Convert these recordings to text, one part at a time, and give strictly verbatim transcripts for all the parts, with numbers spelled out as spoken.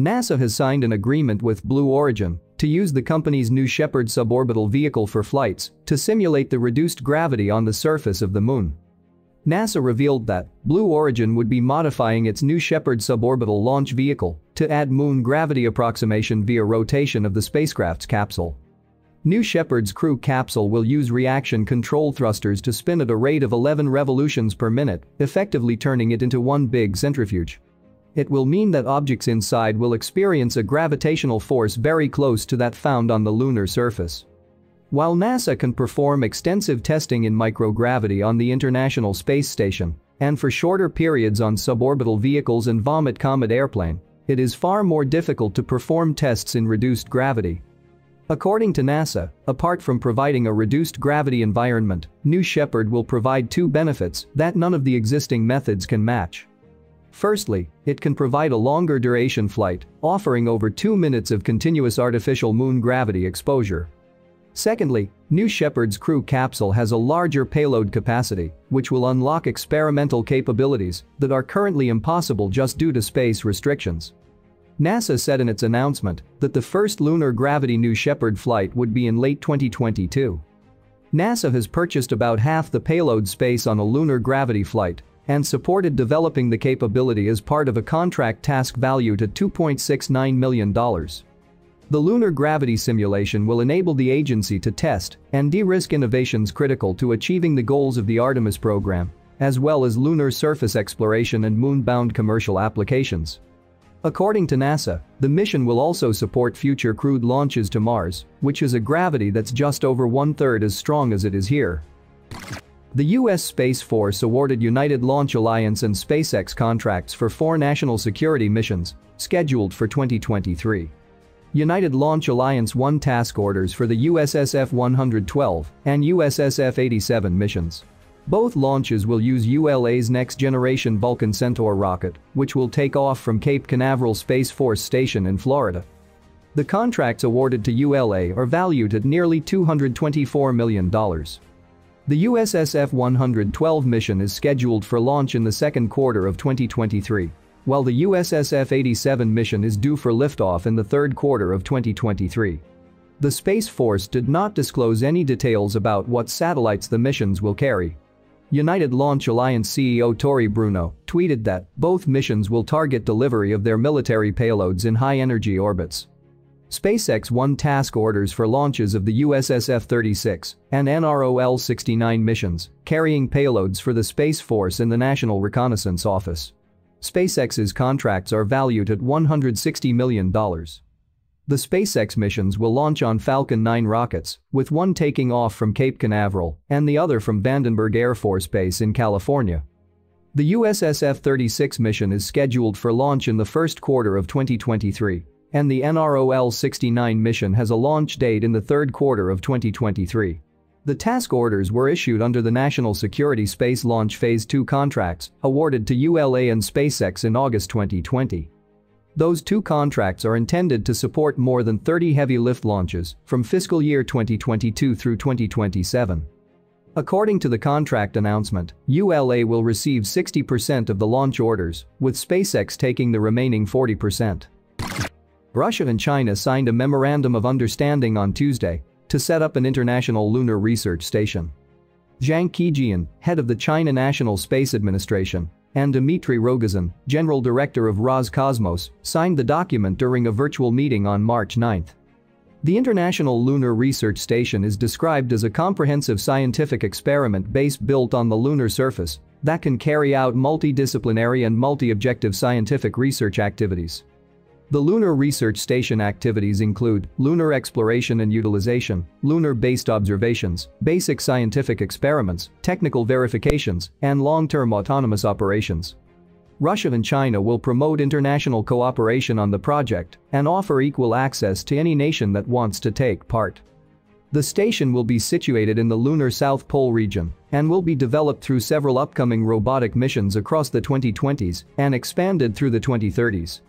NASA has signed an agreement with Blue Origin to use the company's New Shepard suborbital vehicle for flights to simulate the reduced gravity on the surface of the moon. NASA revealed that Blue Origin would be modifying its New Shepard suborbital launch vehicle to add moon gravity approximation via rotation of the spacecraft's capsule. New Shepard's crew capsule will use reaction control thrusters to spin at a rate of eleven revolutions per minute, effectively turning it into one big centrifuge. It will mean that objects inside will experience a gravitational force very close to that found on the lunar surface. While NASA can perform extensive testing in microgravity on the International Space Station and for shorter periods on suborbital vehicles and Vomit Comet airplane, it is far more difficult to perform tests in reduced gravity. According to NASA, apart from providing a reduced gravity environment, New Shepard will provide two benefits that none of the existing methods can match. Firstly, it can provide a longer duration flight, offering over two minutes of continuous artificial moon gravity exposure. Secondly, New Shepard's crew capsule has a larger payload capacity, which will unlock experimental capabilities that are currently impossible just due to space restrictions. NASA said in its announcement that the first lunar gravity New Shepard flight would be in late twenty twenty-two. NASA has purchased about half the payload space on a lunar gravity flight and supported developing the capability as part of a contract task valued at two point six nine million dollars. The lunar gravity simulation will enable the agency to test and de-risk innovations critical to achieving the goals of the Artemis program, as well as lunar surface exploration and moon-bound commercial applications. According to NASA, the mission will also support future crewed launches to Mars, which is a gravity that's just over one-third as strong as it is here. The U S Space Force awarded United Launch Alliance and SpaceX contracts for four national security missions, scheduled for twenty twenty-three. United Launch Alliance won task orders for the U S S F one twelve and U S S F eighty-seven missions. Both launches will use U L A's next-generation Vulcan Centaur rocket, which will take off from Cape Canaveral Space Force Station in Florida. The contracts awarded to U L A are valued at nearly two hundred twenty-four million dollars. The U S S F one twelve mission is scheduled for launch in the second quarter of twenty twenty-three, while the U S S F eighty-seven mission is due for liftoff in the third quarter of twenty twenty-three. The Space Force did not disclose any details about what satellites the missions will carry. United Launch Alliance C E O Tori Bruno tweeted that both missions will target delivery of their military payloads in high-energy orbits. SpaceX won task orders for launches of the U S S F thirty-six and N R O L sixty-nine missions, carrying payloads for the Space Force and the National Reconnaissance Office. SpaceX's contracts are valued at one hundred sixty million dollars. The SpaceX missions will launch on Falcon nine rockets, with one taking off from Cape Canaveral and the other from Vandenberg Air Force Base in California. The U S S F thirty-six mission is scheduled for launch in the first quarter of twenty twenty-three, and the N R O L sixty-nine mission has a launch date in the third quarter of twenty twenty-three. The task orders were issued under the National Security Space Launch Phase two contracts awarded to U L A and SpaceX in August twenty twenty. Those two contracts are intended to support more than thirty heavy lift launches from fiscal year twenty twenty-two through twenty twenty-seven. According to the contract announcement, U L A will receive sixty percent of the launch orders, with SpaceX taking the remaining forty percent. Russia and China signed a memorandum of understanding on Tuesday to set up an international lunar research station. Zhang Kejian, head of the China National Space Administration, and Dmitry Rogozin, General Director of Roscosmos, signed the document during a virtual meeting on March ninth. The International Lunar Research Station is described as a comprehensive scientific experiment base built on the lunar surface that can carry out multidisciplinary and multi-objective scientific research activities. The lunar research station activities include lunar exploration and utilization, lunar-based observations, basic scientific experiments, technical verifications, and long-term autonomous operations. Russia and China will promote international cooperation on the project and offer equal access to any nation that wants to take part. The station will be situated in the lunar South Pole region and will be developed through several upcoming robotic missions across the twenty twenties and expanded through the twenty thirties.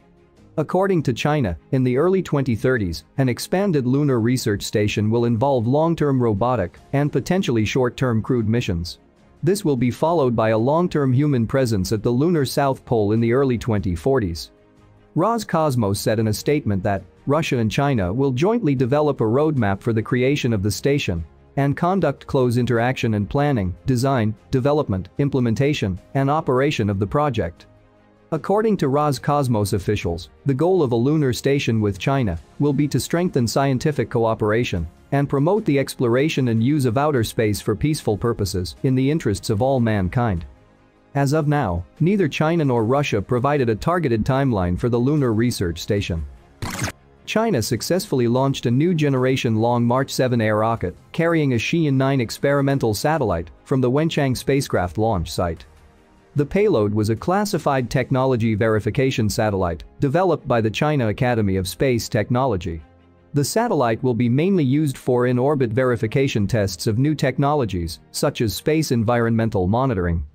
According to China, in the early twenty thirties, an expanded lunar research station will involve long-term robotic and potentially short-term crewed missions. This will be followed by a long-term human presence at the lunar South Pole in the early twenty forties. Roscosmos said in a statement that Russia and China will jointly develop a roadmap for the creation of the station and conduct close interaction in planning, design, development, implementation, and operation of the project. According to Roscosmos officials, the goal of a lunar station with China will be to strengthen scientific cooperation and promote the exploration and use of outer space for peaceful purposes in the interests of all mankind. As of now, neither China nor Russia provided a targeted timeline for the lunar research station. China successfully launched a new generation Long March seven air rocket carrying a Shiyan nine experimental satellite from the Wenchang spacecraft launch site. The payload was a classified technology verification satellite developed by the China Academy of Space Technology. The satellite will be mainly used for in-orbit verification tests of new technologies, such as space environmental monitoring.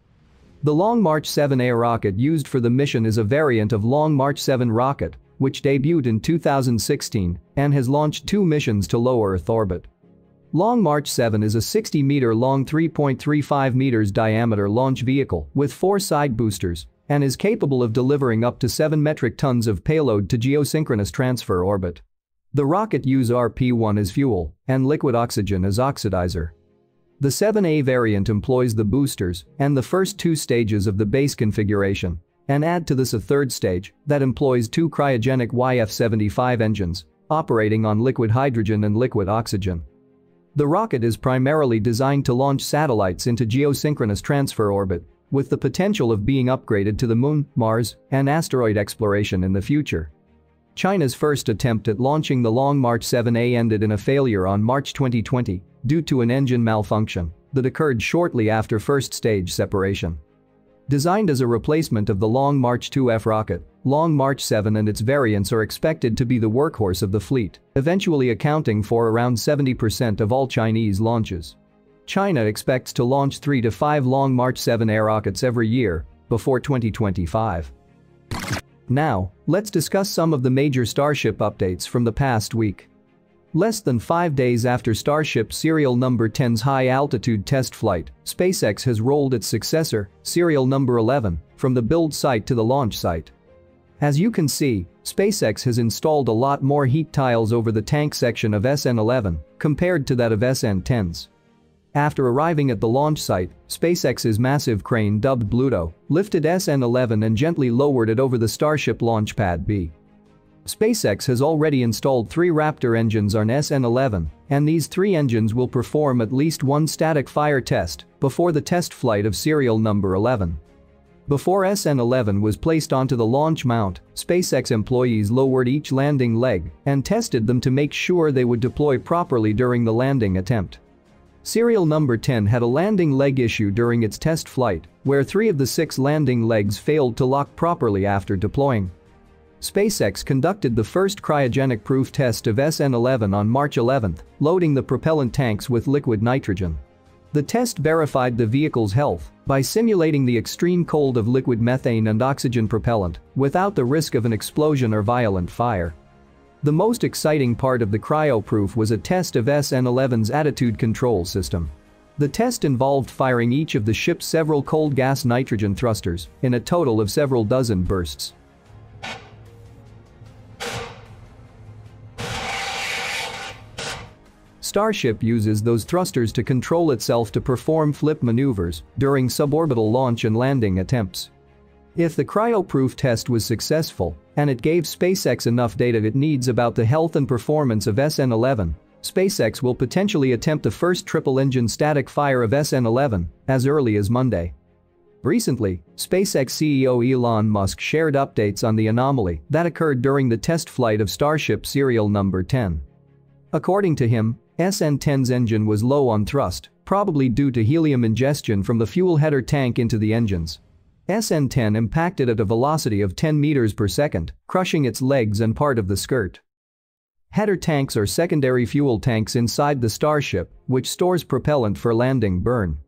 The Long March seven air rocket used for the mission is a variant of Long March seven rocket, which debuted in two thousand sixteen and has launched two missions to low Earth orbit. Long March seven is a sixty meter long three point three five meters diameter launch vehicle with four side boosters and is capable of delivering up to seven metric tons of payload to geosynchronous transfer orbit. The rocket uses R P one as fuel and liquid oxygen as oxidizer. The seven A variant employs the boosters and the first two stages of the base configuration, and add to this a third stage that employs two cryogenic Y F seventy-five engines operating on liquid hydrogen and liquid oxygen. The rocket is primarily designed to launch satellites into geosynchronous transfer orbit, with the potential of being upgraded to the Moon, Mars, and asteroid exploration in the future. China's first attempt at launching the Long March seven A ended in a failure on March twenty twenty due to an engine malfunction that occurred shortly after first stage separation. Designed as a replacement of the Long March two F rocket, Long March seven and its variants are expected to be the workhorse of the fleet, eventually accounting for around seventy percent of all Chinese launches. China expects to launch three to five Long March seven air rockets every year before twenty twenty-five. Now, let's discuss some of the major Starship updates from the past week. Less than five days after Starship Serial Number ten's high-altitude test flight, SpaceX has rolled its successor, Serial Number eleven, from the build site to the launch site. As you can see, SpaceX has installed a lot more heat tiles over the tank section of S N eleven compared to that of S N tens. After arriving at the launch site, SpaceX's massive crane dubbed Pluto lifted S N eleven and gently lowered it over the Starship launch pad B. SpaceX has already installed three Raptor engines on S N eleven, and these three engines will perform at least one static fire test before the test flight of Serial Number eleven. Before S N eleven was placed onto the launch mount, SpaceX employees lowered each landing leg and tested them to make sure they would deploy properly during the landing attempt. Serial Number ten had a landing leg issue during its test flight, where three of the six landing legs failed to lock properly after deploying. SpaceX conducted the first cryogenic proof test of S N eleven on March eleventh, loading the propellant tanks with liquid nitrogen. The test verified the vehicle's health by simulating the extreme cold of liquid methane and oxygen propellant without the risk of an explosion or violent fire. The most exciting part of the cryo proof was a test of S N eleven's attitude control system. The test involved firing each of the ship's several cold gas nitrogen thrusters in a total of several dozen bursts. Starship uses those thrusters to control itself to perform flip maneuvers during suborbital launch and landing attempts. If the cryoproof test was successful and it gave SpaceX enough data it needs about the health and performance of S N eleven, SpaceX will potentially attempt the first triple-engine static fire of S N eleven as early as Monday. Recently, SpaceX C E O Elon Musk shared updates on the anomaly that occurred during the test flight of Starship Serial Number ten. According to him, S N ten's engine was low on thrust, probably due to helium ingestion from the fuel header tank into the engines. S N ten impacted at a velocity of ten meters per second, crushing its legs and part of the skirt. Header tanks are secondary fuel tanks inside the Starship, which stores propellant for landing burn.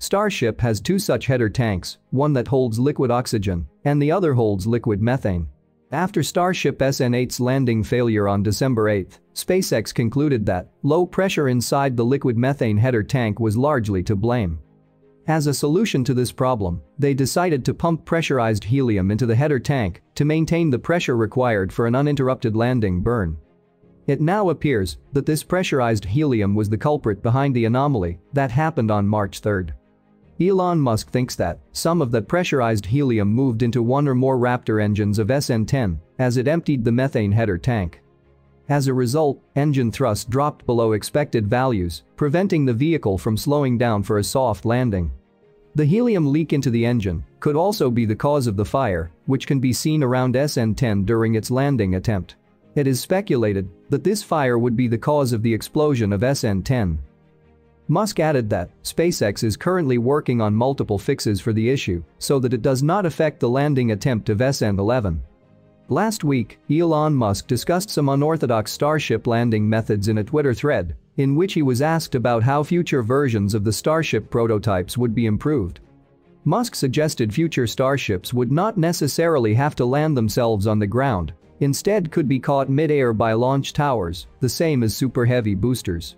Starship has two such header tanks, one that holds liquid oxygen and the other holds liquid methane. After Starship S N eight's landing failure on December eighth, SpaceX concluded that low pressure inside the liquid methane header tank was largely to blame. As a solution to this problem, they decided to pump pressurized helium into the header tank to maintain the pressure required for an uninterrupted landing burn. It now appears that this pressurized helium was the culprit behind the anomaly that happened on March third. Elon Musk thinks that some of that pressurized helium moved into one or more Raptor engines of S N ten as it emptied the methane header tank. As a result, engine thrust dropped below expected values, preventing the vehicle from slowing down for a soft landing. The helium leak into the engine could also be the cause of the fire, which can be seen around S N ten during its landing attempt. It is speculated that this fire would be the cause of the explosion of S N ten. Musk added that SpaceX is currently working on multiple fixes for the issue so that it does not affect the landing attempt of S N eleven. Last week, Elon Musk discussed some unorthodox Starship landing methods in a Twitter thread, in which he was asked about how future versions of the Starship prototypes would be improved. Musk suggested future Starships would not necessarily have to land themselves on the ground, instead could be caught mid-air by launch towers, the same as Super Heavy boosters.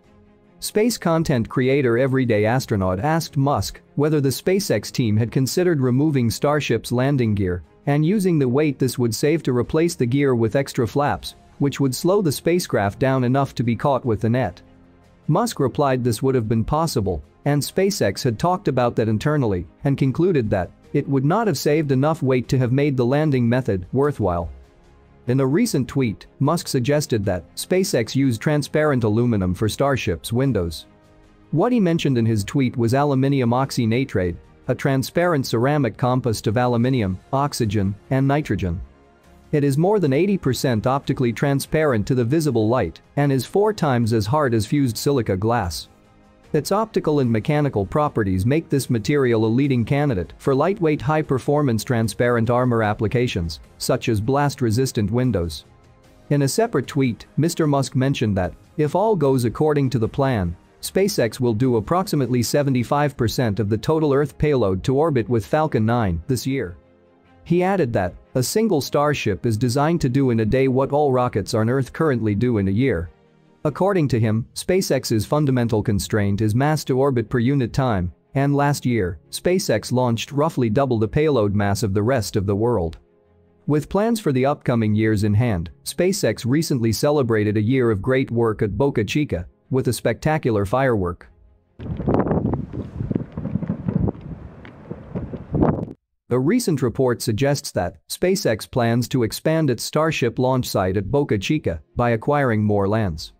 Space content creator Everyday Astronaut asked Musk whether the SpaceX team had considered removing Starship's landing gear and using the weight this would save to replace the gear with extra flaps, which would slow the spacecraft down enough to be caught with the net. Musk replied this would have been possible, and SpaceX had talked about that internally and concluded that it would not have saved enough weight to have made the landing method worthwhile. In a recent tweet, Musk suggested that SpaceX use transparent aluminum for Starship's windows. What he mentioned in his tweet was aluminium oxynitrate, a transparent ceramic compost of aluminium, oxygen, and nitrogen. It is more than eighty percent optically transparent to the visible light and is four times as hard as fused silica glass. Its optical and mechanical properties make this material a leading candidate for lightweight high-performance transparent armor applications, such as blast-resistant windows. In a separate tweet, Mister Musk mentioned that, if all goes according to the plan, SpaceX will do approximately seventy-five percent of the total Earth payload to orbit with Falcon nine this year. He added that, a single Starship is designed to do in a day what all rockets on Earth currently do in a year. According to him, SpaceX's fundamental constraint is mass to orbit per unit time, and last year, SpaceX launched roughly double the payload mass of the rest of the world. With plans for the upcoming years in hand, SpaceX recently celebrated a year of great work at Boca Chica with a spectacular firework. A recent report suggests that SpaceX plans to expand its Starship launch site at Boca Chica by acquiring more lands.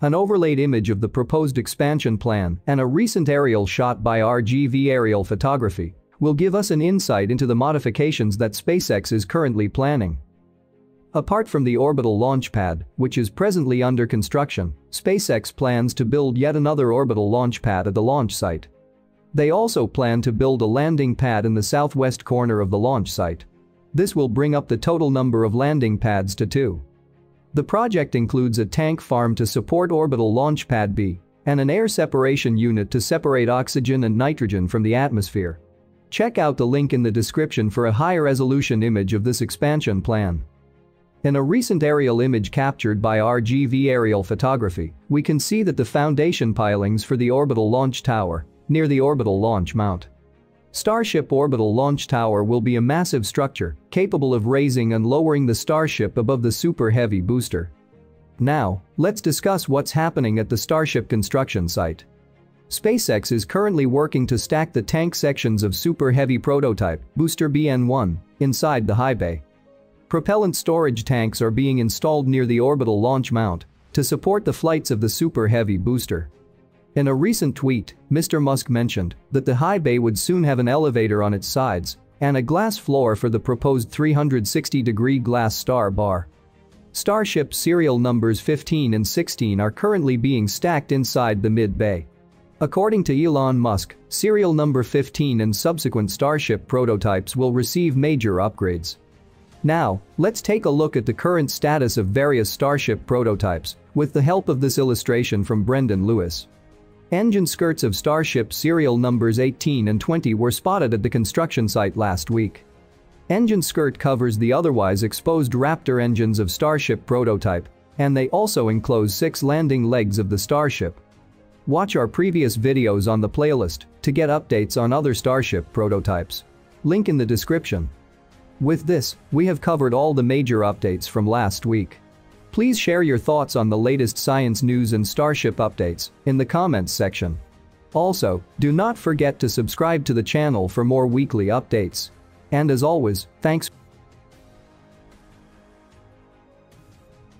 An overlaid image of the proposed expansion plan and a recent aerial shot by R G V Aerial Photography will give us an insight into the modifications that SpaceX is currently planning. Apart from the orbital launch pad, which is presently under construction, SpaceX plans to build yet another orbital launch pad at the launch site. They also plan to build a landing pad in the southwest corner of the launch site. This will bring up the total number of landing pads to two. The project includes a tank farm to support orbital launch pad B and an air separation unit to separate oxygen and nitrogen from the atmosphere. Check out the link in the description for a high-resolution image of this expansion plan. In a recent aerial image captured by R G V Aerial Photography, we can see that the foundation pilings for the orbital launch tower near the orbital launch mount. Starship orbital launch tower will be a massive structure capable of raising and lowering the Starship above the Super Heavy booster. Now, let's discuss what's happening at the Starship construction site. SpaceX is currently working to stack the tank sections of Super Heavy prototype, booster B N one, inside the high bay. Propellant storage tanks are being installed near the orbital launch mount to support the flights of the Super Heavy booster. In a recent tweet, Mister Musk mentioned that the high bay would soon have an elevator on its sides and a glass floor for the proposed three hundred sixty degree glass star bar. Starship serial numbers fifteen and sixteen are currently being stacked inside the mid-bay. According to Elon Musk, serial number fifteen and subsequent Starship prototypes will receive major upgrades. Now, let's take a look at the current status of various Starship prototypes with the help of this illustration from Brendan Lewis. Engine skirts of Starship serial numbers eighteen and twenty were spotted at the construction site last week. Engine skirt covers the otherwise exposed Raptor engines of Starship prototype, and they also enclose six landing legs of the Starship. Watch our previous videos on the playlist to get updates on other Starship prototypes. Link in the description. With this, we have covered all the major updates from last week. Please share your thoughts on the latest science news and Starship updates in the comments section. Also, do not forget to subscribe to the channel for more weekly updates. And as always, thanks.